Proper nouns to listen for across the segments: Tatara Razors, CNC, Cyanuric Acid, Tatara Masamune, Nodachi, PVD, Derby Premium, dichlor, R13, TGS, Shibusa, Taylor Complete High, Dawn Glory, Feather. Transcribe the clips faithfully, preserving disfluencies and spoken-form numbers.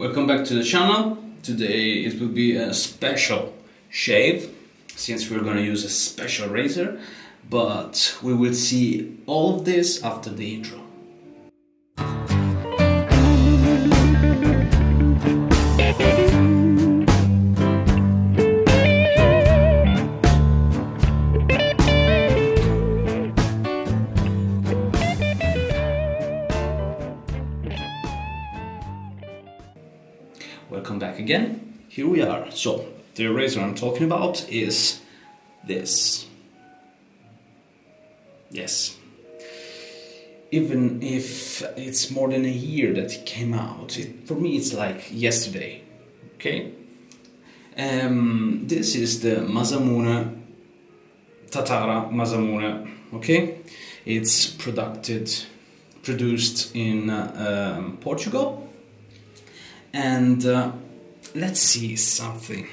Welcome back to the channel. Today it will be a special shave, since we're gonna use a special razor, but we will see all of this after the intro. Welcome back again. Here we are. So the razor I'm talking about is this. Yes. Even if it's more than a year that it came out, it, for me it's like yesterday. Okay. Um, this is the Masamune, Tatara Masamune. Okay. It's producted, produced in uh, um, Portugal. And uh, let's see something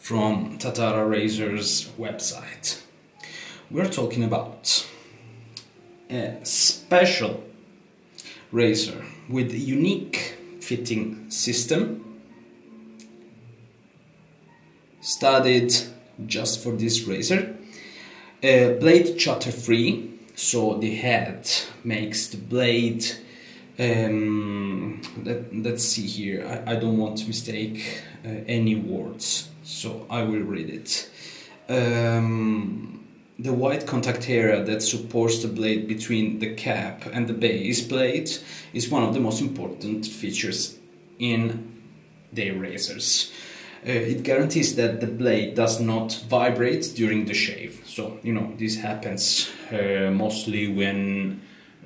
from Tatara Razor's website. We're talking about a special razor with a unique fitting system, studied just for this razor, uh, blade chatter free, so the head makes the blade. Um, let, let's see here, I, I don't want to mistake uh, any words, so I will read it. Um, the white contact area that supports the blade between the cap and the base blade is one of the most important features in their razors. Uh, it guarantees that the blade does not vibrate during the shave. So, you know, this happens uh, mostly when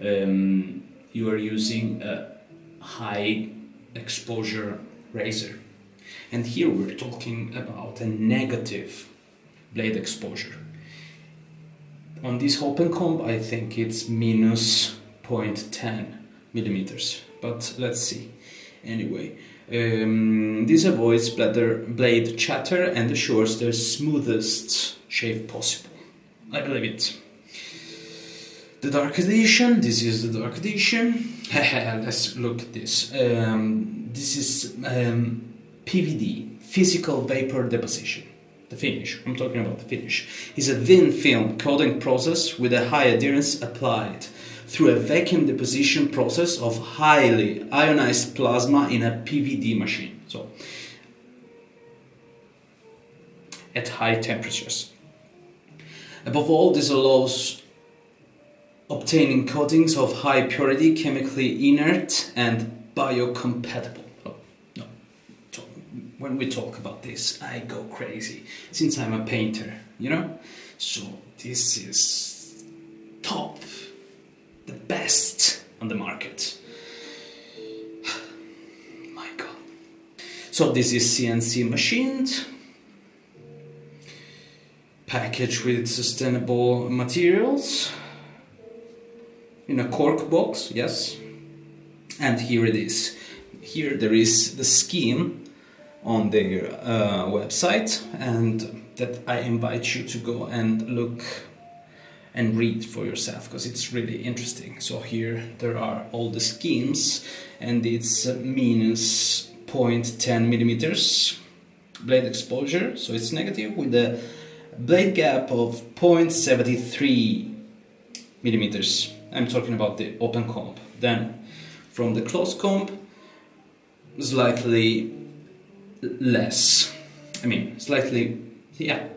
um, you are using a high exposure razor. And here we're talking about a negative blade exposure. On this open comb, I think it's minus zero point one zero millimeters, but let's see. Anyway, um, this avoids blade chatter and assures the smoothest shave possible. I believe it. The dark edition, this is the dark edition. Let's look at this. Um, this is um, P V D, physical vapor deposition. The finish, I'm talking about the finish, is a thin film coating process with a high adherence applied through a vacuum deposition process of highly ionized plasma in a P V D machine. So, at high temperatures. Above all, this allows obtaining coatings of high purity, chemically inert and biocompatible. Oh, no. When we talk about this, I go crazy, since I'm a painter, you know? So this is top, the best on the market. My God. So this is C N C machined, packaged with sustainable materials, in a cork box, yes, and here it is. Here there is the scheme on their uh, website, and that I invite you to go and look and read for yourself, because it's really interesting. So here there are all the schemes, and it's minus zero point one zero millimeters blade exposure, so it's negative, with a blade gap of zero point seven three millimeters. I'm talking about the open comb. Then, from the closed comb, slightly less. I mean, slightly, yeah,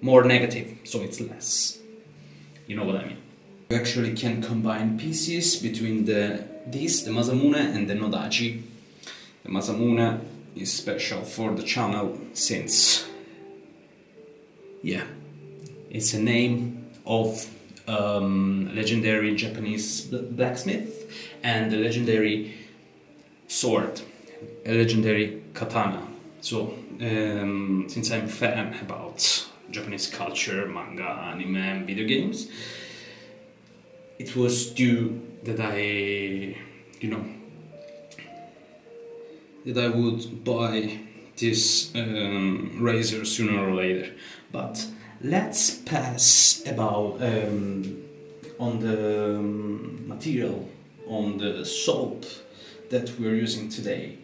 more negative, so it's less. You know what I mean. You actually can combine pieces between the this, the Masamune and the Nodachi. The Masamune is special for the channel since, yeah, it's a name of Um, legendary Japanese blacksmith and the legendary sword, a legendary katana. So, um, since I'm a fan about Japanese culture, manga, anime and video games, it was due that I, you know, that I would buy this um, razor sooner or later. But let's pass about um, on the um, material, on the soap that we're using today.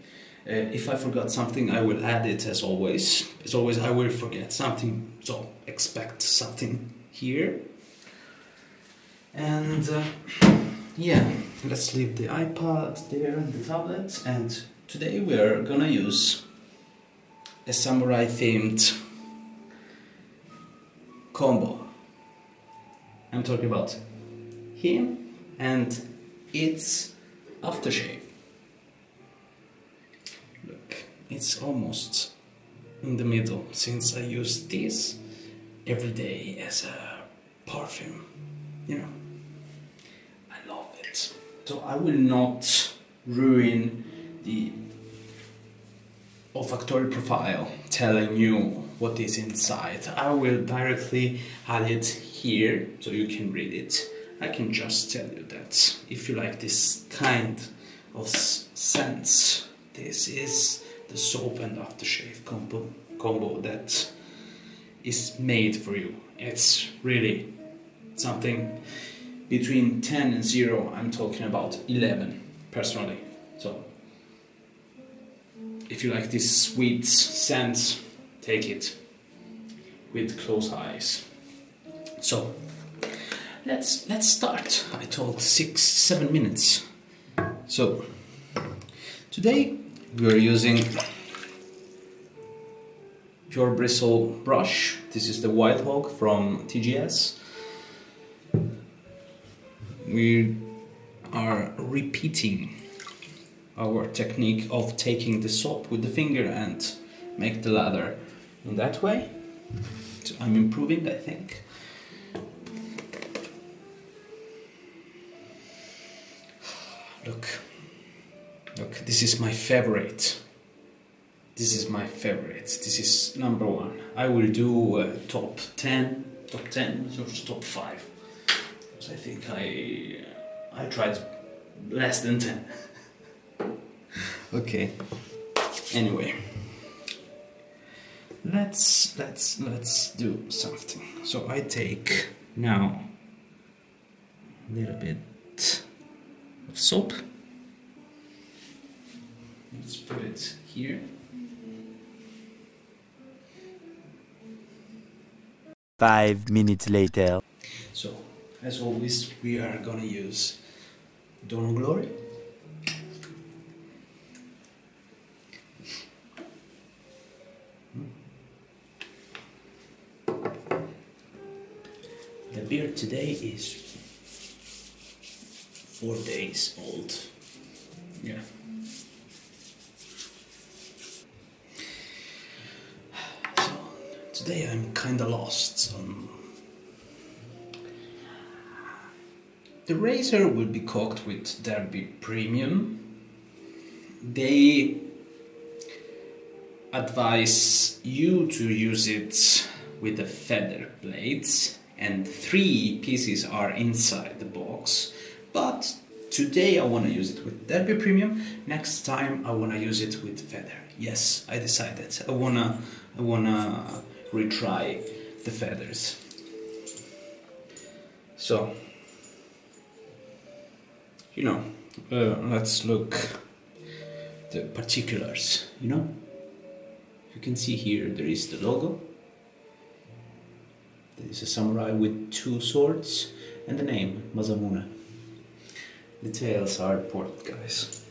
Uh, if I forgot something, I will add it as always. As always, I will forget something, so expect something here. And uh, yeah, let's leave the iPad there, the tablet, and today we are gonna use a samurai themed combo. I'm talking about him and its aftershave. Look, it's almost in the middle since I use this every day as a perfume, you know. I love it. So I will not ruin the olfactory profile telling you what is inside. I will directly highlight here so you can read it. I can just tell you that if you like this kind of scents, this is the soap and aftershave combo, combo that is made for you. It's really something between ten and zero. I'm talking about eleven personally. So if you like this sweet scent, take it with closed eyes. So let's let's start. I told six seven minutes. So today we're using pure bristle brush. This is the White Hawk from T G S. We are repeating our technique of taking the soap with the finger and make the lather in that way. So I'm improving, I think. Look, look, this is my favorite. This is my favorite. This is number one. I will do uh, top ten, top ten, top five. Because I think I, I tried less than ten. Okay, anyway, let's let's let's do something. So I take now a little bit of soap. Let's put it here. Five minutes later. So as always, we are gonna use Dawn Glory. The beer today is four days old. Yeah. So today I'm kinda lost. Um, the razor will be cooked with Derby Premium. They advise you to use it with the Feather blades, and three pieces are inside the box, but today I want to use it with Derby Premium. Next time I want to use it with Feather. Yes, I decided. I wanna, I wanna retry the Feathers. So, you know, uh, let's look the particulars. You know, you can see here there is the logo. There is a samurai with two swords and the name Masamune. The details are important, guys.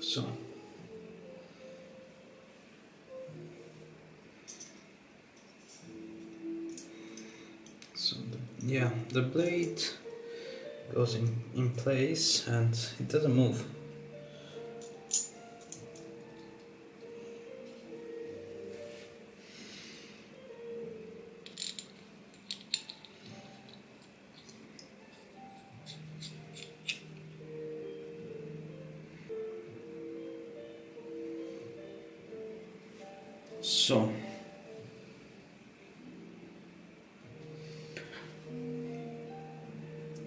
So So the, yeah, the blade goes in, in place and it doesn't move. So,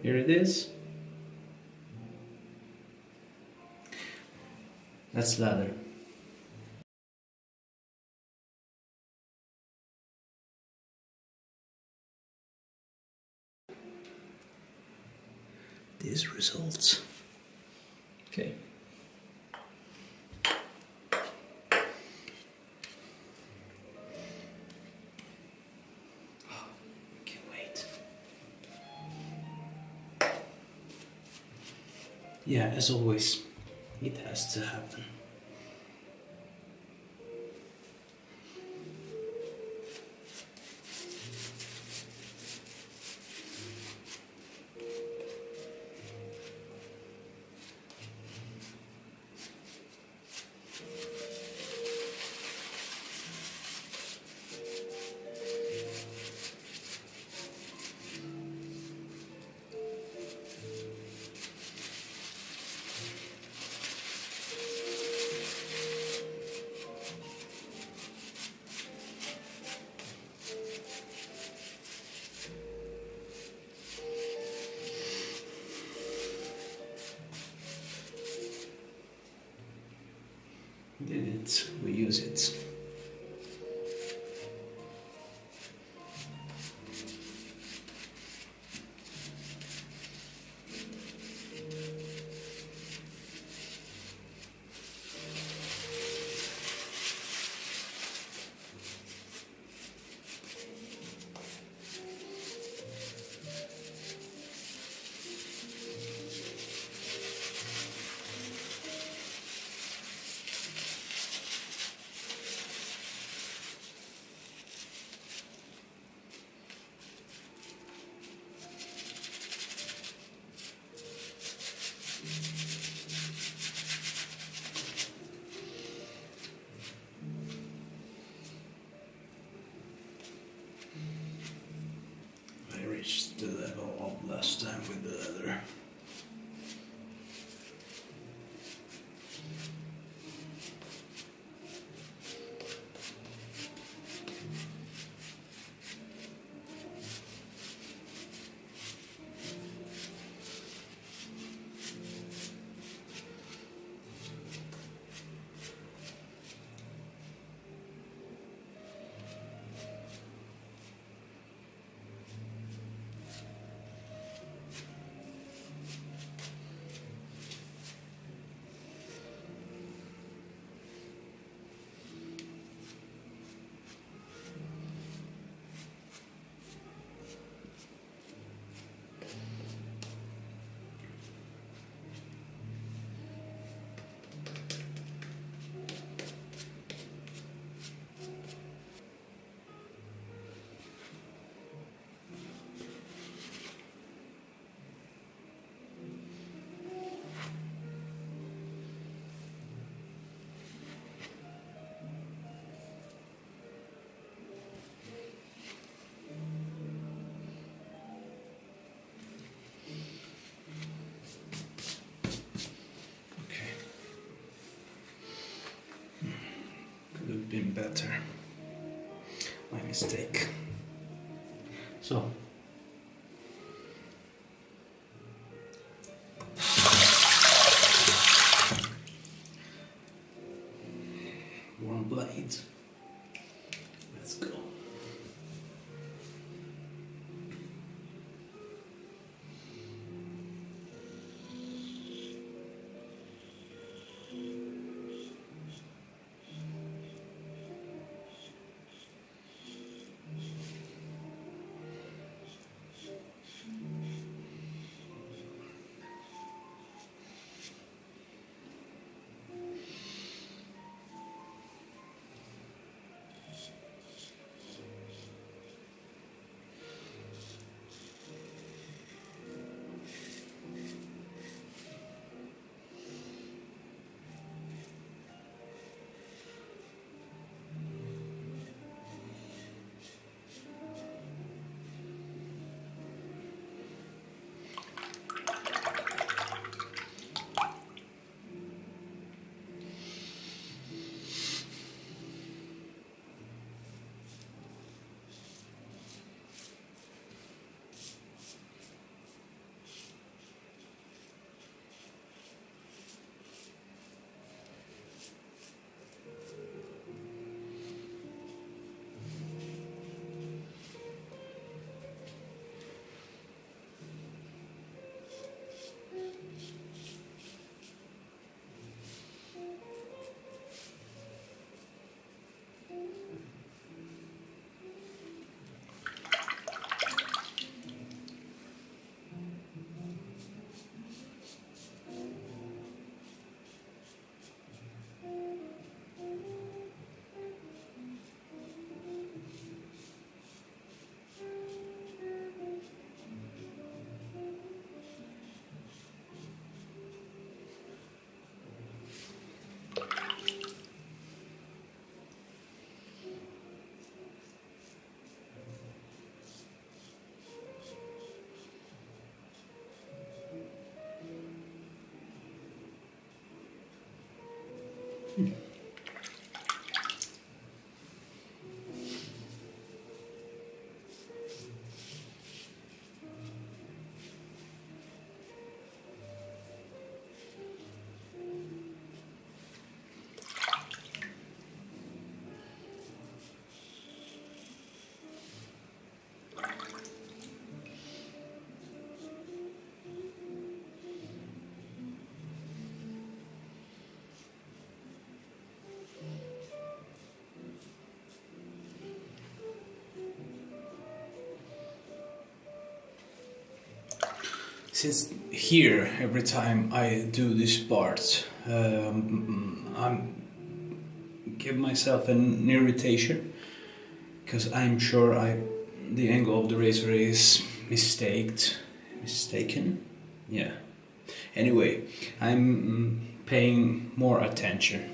here it is. Let's lather. these results. Okay. Yeah, as always, it has to happen. Did it, we use it. Last time with the leather. Been better. My mistake. So one blade. Let's go. Since here, every time I do this part, um, I give myself an irritation, because I'm sure I, the angle of the razor is mistaked, mistaken, yeah. Anyway, I'm paying more attention.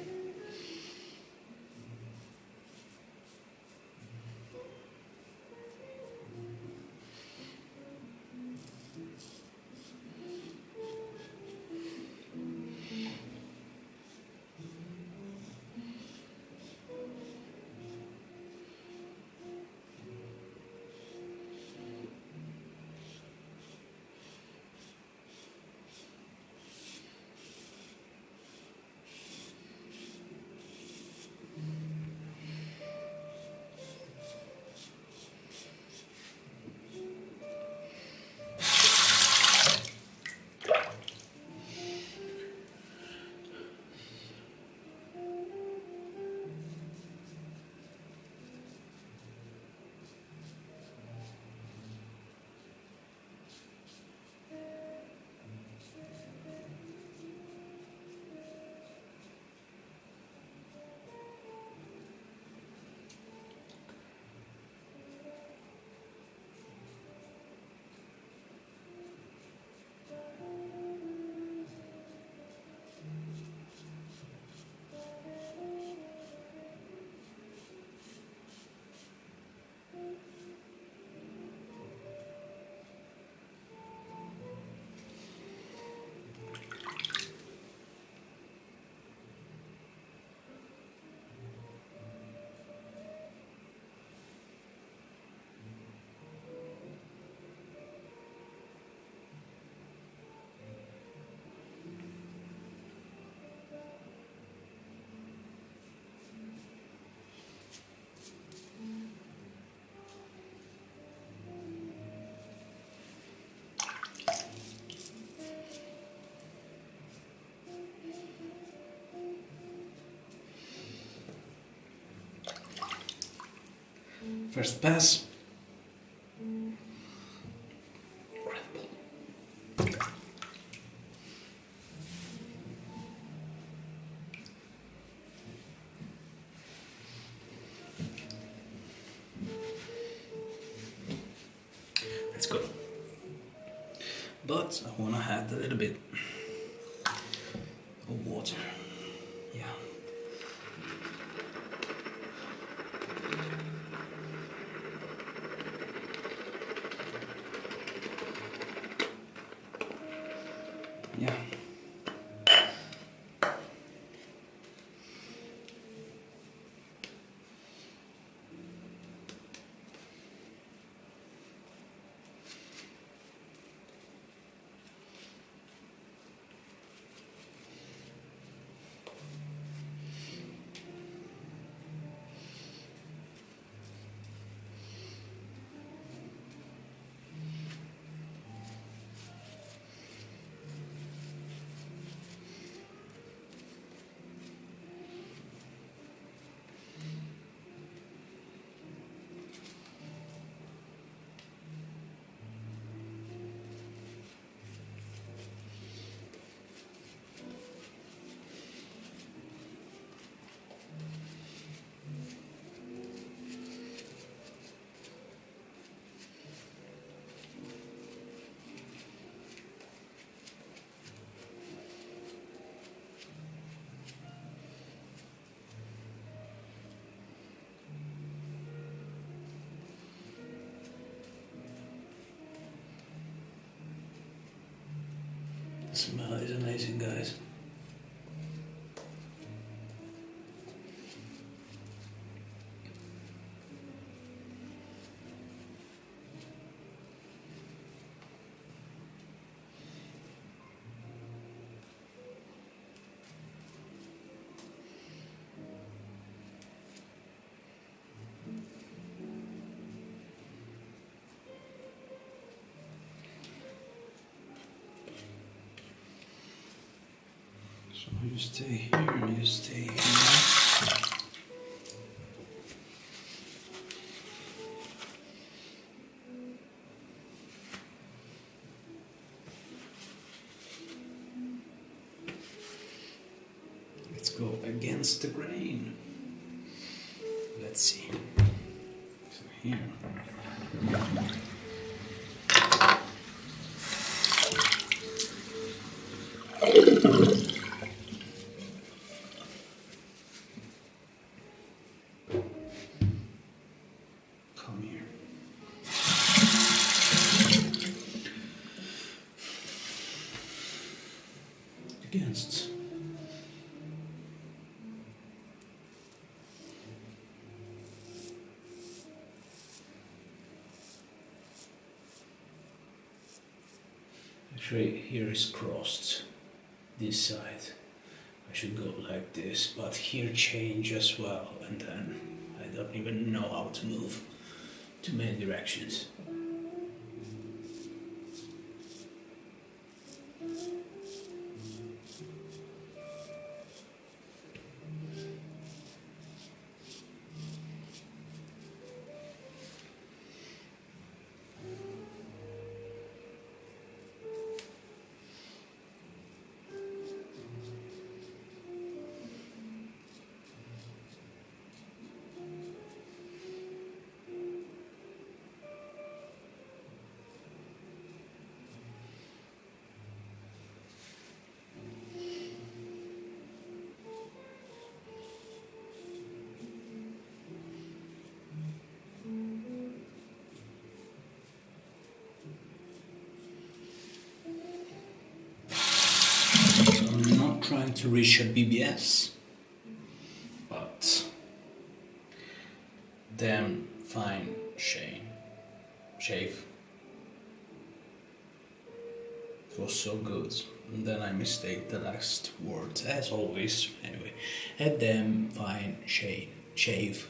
First pass. Let's go. But I wanna add a little bit of water. Yeah. The smell is amazing, guys. So you stay here and you stay here. Let's go against the grain. Let's see. So here. Here is crossed this side. I should go like this, but here change as well, and then I don't even know how to move too many directions. Trying to reach a B B S, but damn fine shave. Shave. It was so good. And then I mistake the last word, as always. Anyway, a damn fine shave. Shave.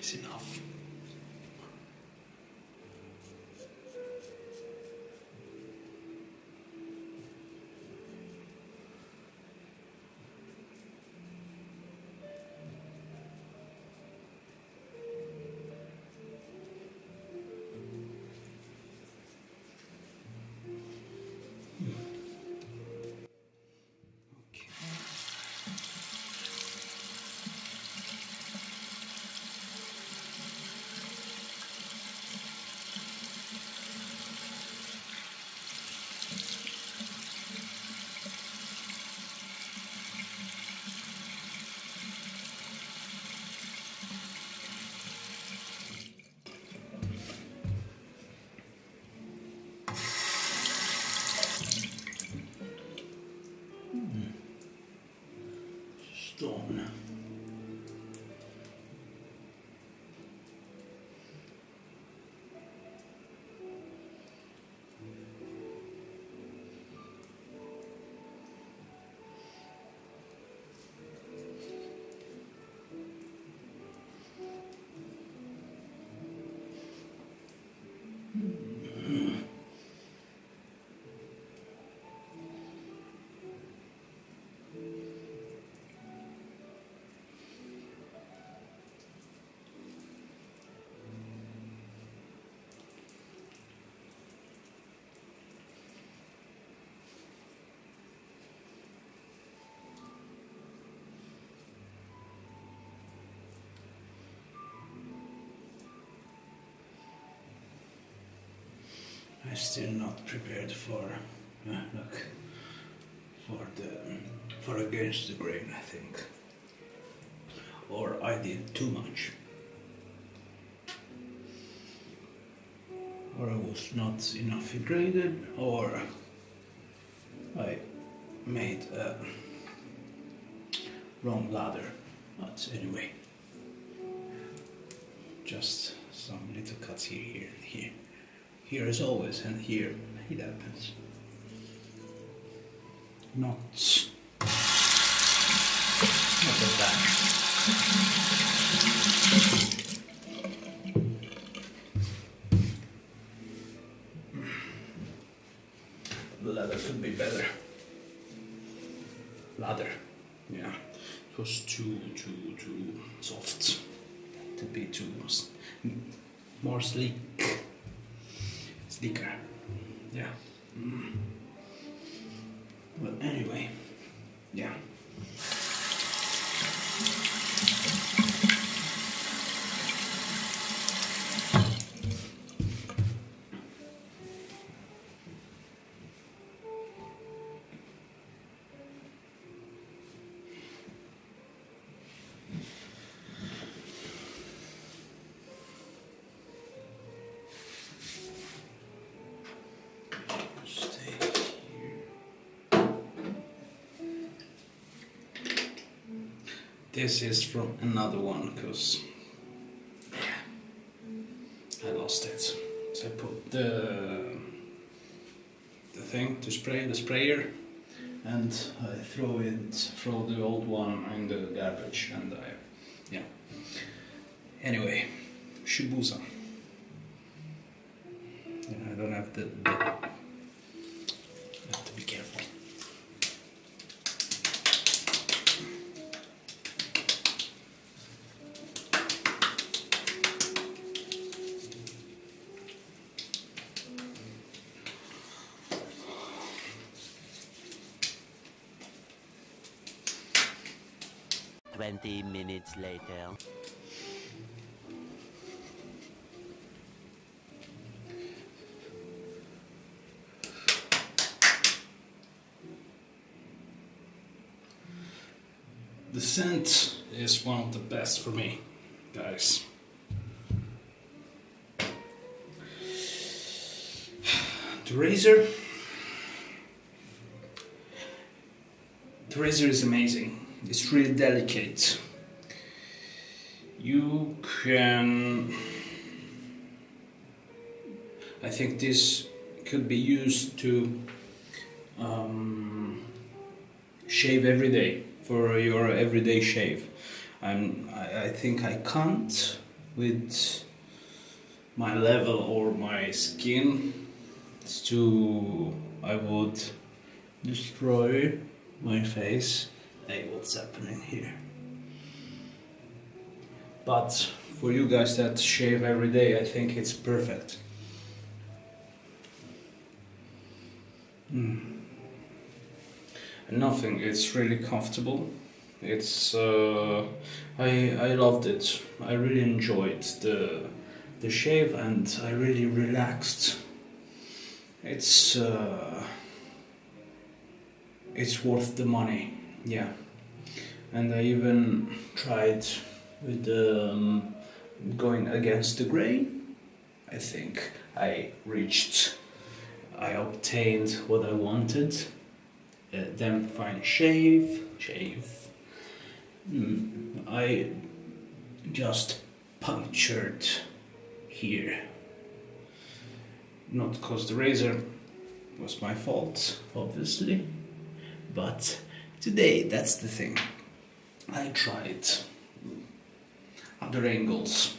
is enough. Dawn. I'm still not prepared for uh, look for the for against the grain, I think, or I did too much, or I was not enough graded, or I made a wrong ladder. But anyway, just some little cuts here, here, and here. Here as always, and here it happens. Not, not that bad. Ladder could be better. Ladder, yeah, it was too, too, too soft. To be too more sleek. Thicker. Yeah. Mm. Well, anyway. Yeah. This is from another one, because I lost it. So I put the, the thing to spray, the sprayer, and I throw it, throw the old one in the garbage, and I, yeah. Anyway, Shibusa. I don't have the, the have to be careful. Twenty minutes later. The scent is one of the best for me, guys. The razor. The razor is amazing. It's really delicate. You can... I think this could be used to um, shave every day, for your everyday shave. I'm, I, I think I can't with my level or my skin to I would destroy my face. Hey, what's happening here? But for you guys that shave every day, I think it's perfect. Mm. Nothing, it's really comfortable. It's uh, I I loved it. I really enjoyed the the shave and I really relaxed. It's uh, it's worth the money, yeah. And I even tried with um, going against the grain. I think I reached, I obtained what I wanted. Uh, then fine shave, shave. Mm, I just punctured here, not because the razor was my fault, obviously, but today that's the thing. I tried other angles,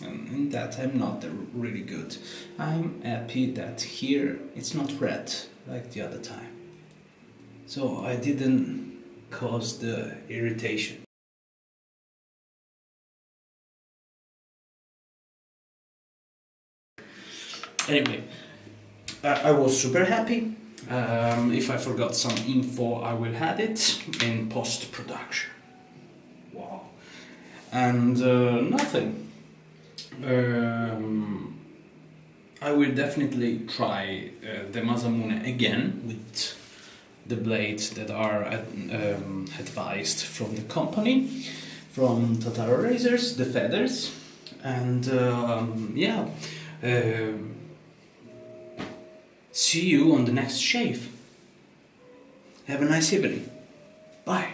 and in that I'm not really good. I'm happy that here it's not red like the other time, so I didn't cause the irritation. Anyway, I, I was super happy. Um, if I forgot some info, I will add it in post-production. Wow. And uh, nothing. Um, I will definitely try uh, the Masamune again with the blades that are um, advised from the company, from Tatara razors, the Feathers, and um, yeah, uh, see you on the next shave. Have a nice evening. Bye.